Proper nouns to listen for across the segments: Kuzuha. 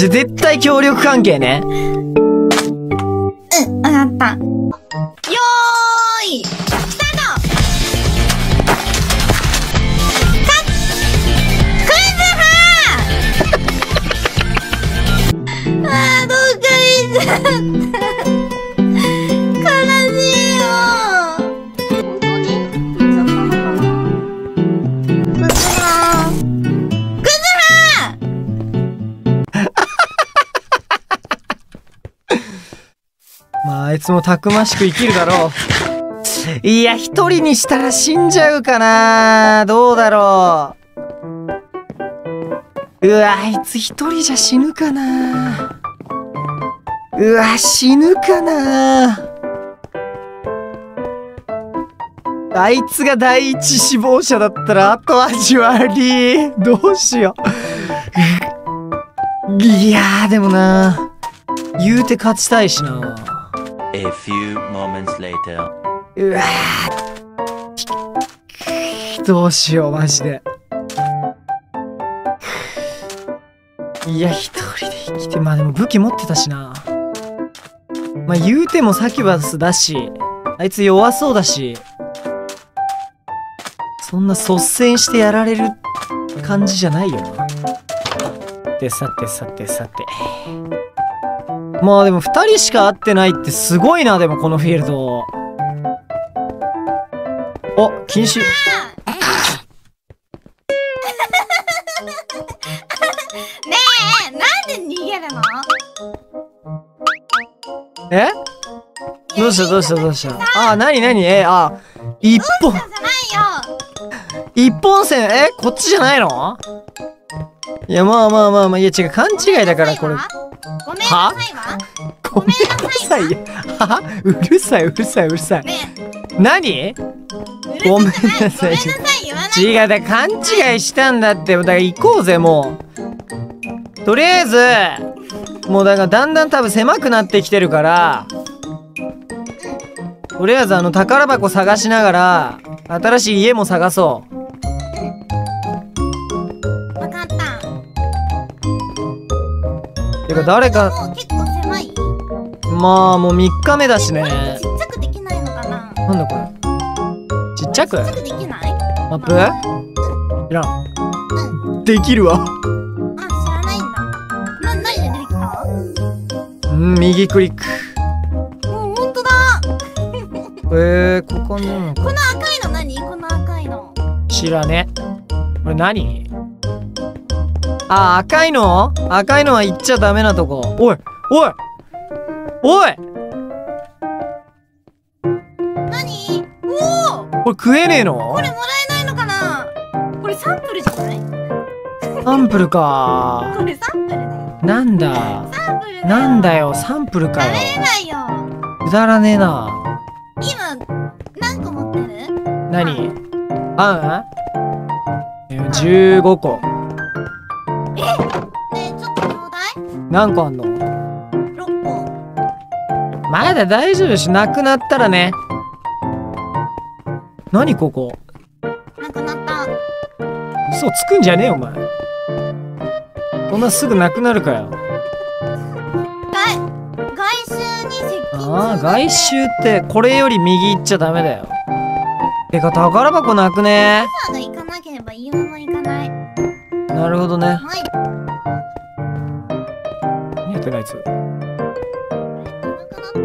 じゃ絶対協力関係ね。うん、わかった。よーい、スタート！クイズ派！あー、どっか行っちゃった。まあ、あいつもたくましく生きるだろう。いや、一人にしたら死んじゃうかな。どうだろう。うわ、あいつ一人じゃ死ぬかな。うわ、死ぬかな。あいつが第一死亡者だったら、あと味悪い。どうしよう。いやー、でもな。言うて勝ちたいしな。A few moments later. うわぁ、どうしようマジで。いや、一人で生きて、まあでも武器持ってたしな。まあ言うてもサキュバスだし、あいつ弱そうだし、そんな率先してやられる感じじゃないよな。で、さてさてさて、まあでも2人しか会ってないってすごいな。でもこのフィールド、あ、禁止。ねえ、なんで逃げるの？え？どうしたどうしたどうした。ああ、なになに。あ、一本一本線。こっちじゃないの？いや、まあまあまあまあ、いや違う、勘違いだからこれ。ごめんなさいわ。ごめんなさい。は？うるさい、うるさい、うるさい。何？ごめんなさい。違う、だ勘違いしたんだって。だから行こうぜ、もう。とりあえず、もうだからだんだん多分狭くなってきてるから、とりあえず宝箱探しながら、新しい家も探そう。てか誰か、結構狭い。まあもう3日目だしね。ちっちゃくできないのかな。なんだこれ、ちっちゃくできないマップ、いらん。できるわ。あ、知らないんだ。何で出てきた？右クリック。もうほんとだ。ここね、この赤いの何？この赤いの知らね。これ何？あ、赤いの？赤いのは行っちゃダメなとこ。おいおいおい、何？おお、これ食えねえの？これもらえないのかな。これサンプルじゃない？サンプルか。これサンプルだよ。なんだ、サンプルだよ。なんだよ、サンプルかよ。食べれないよ。くだらねえな。今何個持ってる？何？あん？15個。何個あんの？6個。まだ大丈夫し、なくなったらね。何ここ？なくなった。嘘つくんじゃねえよお前。こんなすぐなくなるかよ。外周に接近。ああ、外周ってこれより右行っちゃダメだよ。てか宝箱なくねー。行かなければいいもの行かない。なるほどね。はい。あいつ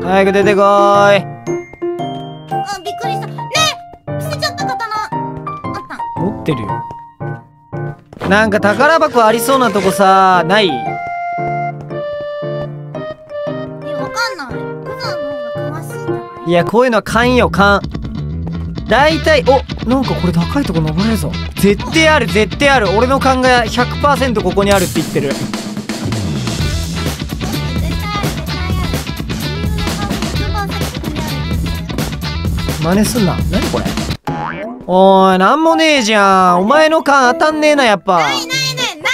早く出てこーい。あ、びっくりした。ねえ、捨てちゃった刀あった。持ってるよ。なんか宝箱ありそうなとこさ、ない？わかんない。クザの方が詳しいんじゃない？いや、こういうのは勘よ、勘。だいたい、お、なんかこれ高いとこ登れるぞ。絶対ある、絶対ある。俺の勘が 100% ここにあるって言ってる。真似すんな。何これ。おーい、なんもねえじゃん。お前の勘当たんねえな、やっぱ。ないないない。な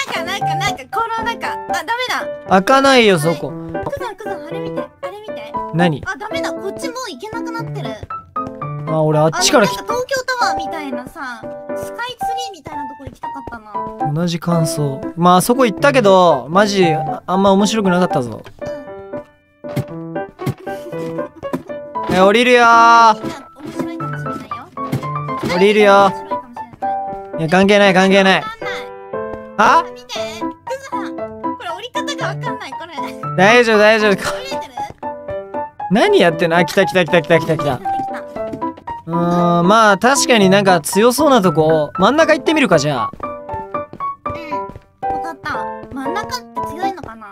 んか、このなんか、あ、ダメだ。開かないよ、そこ。クザ、あれ見て、あれ見て。何？あ、ダメだ。こっちもう行けなくなってる。あ、俺あっちから来た。なんか東京タワーみたいなさ、スカイツリーみたいなとこ行きたかったな。同じ感想。まあそこ行ったけどマジあんま面白くなかったぞ。降りるよー、降りるよ。いや関係ない関係ない。あ？見て、びっくりした。これ降り方がわかんないこれ。大丈夫大丈夫。何やってんの？あ、来た来た来た来た来た来た。まあ確かになんか強そうなとこ真ん中行ってみるかじゃあ。うん。わかった。真ん中って強いのかな？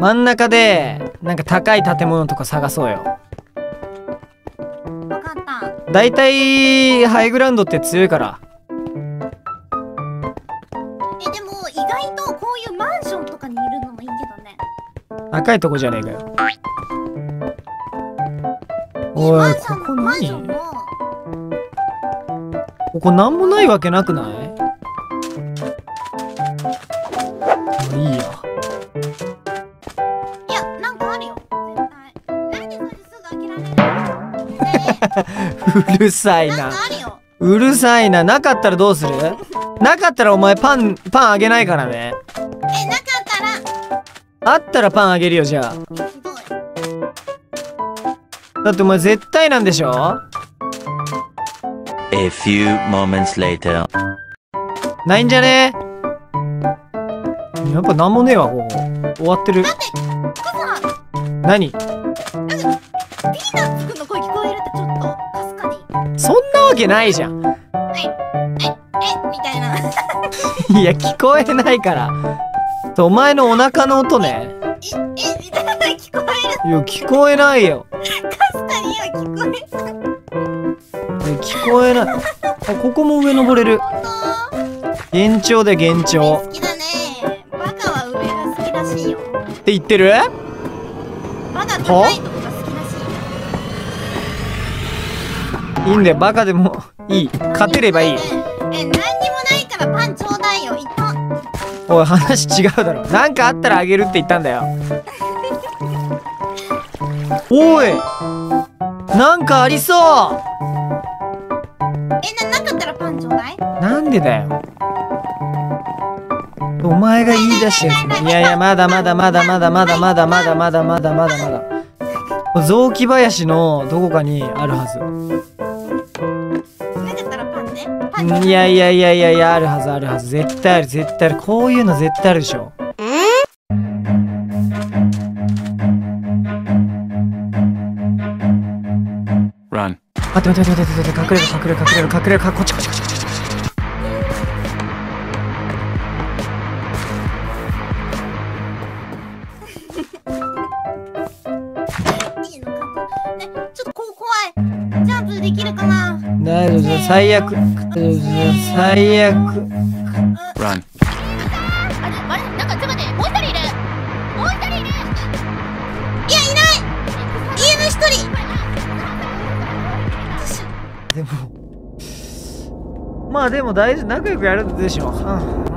真ん中でなんか高い建物とか探そうよ。大体ハイグラウンドって強いから。でも意外とこういうマンションとかにいるのもいいけどね。赤いとこじゃねえかよ。おい、ここ何？ここなんもないわけなくない？いいや。いや、なんかあるよ絶対。何それ、すぐ開けられるうるさいな。うるさいな。なかったらどうする？なかったらお前パンあげないからね。え、なかったら？あったらパンあげるよ、じゃあ。だってお前絶対なんでしょ？ A few moments later。 ないんじゃね？やっぱなんもねえわ、ここ。終わってる。だって、何？ピーナッツくんの声聞こえるってちょっとかすかに。そんなわけないじゃん。えみたいな。いや聞こえないから。お前のお腹の音ね。えみたいな聞こえる。いや聞こえないよ。かすかには聞こえる。聞こえない。あ、ここも上登れる。幻聴で幻聴。好きだね。バカは上が好きらしいよ。って言ってる？バカ高いと。いいんだよ、バカでもいい。勝てればいい。何にもないからパンちょうだいよ。おい、話違うだろ。なんかあったらあげるって言ったんだよ。おい、なんかありそう。なかったらパンちょうだい。なんでだよ、お前が言い出してる。いやいや、まだまだまだまだまだまだまだまだまだまだまだ雑木林のどこかにあるはず。いやいやいやいやいや、あるはずあるはず。絶対ある絶対ある。こういうの絶対あるでしょ。Run。 待って待って待って待って、隠れる。こっちこっちこっちこっち。いいのかな。ね、ちょっとこう怖い。ジャンプできるかな。大丈夫、最悪最悪。ラン。あれ、なんかちょっと待って、もう一人いる。いや、いない。家の一人。でもまあでも大丈夫、仲良くやるでしょ。うん。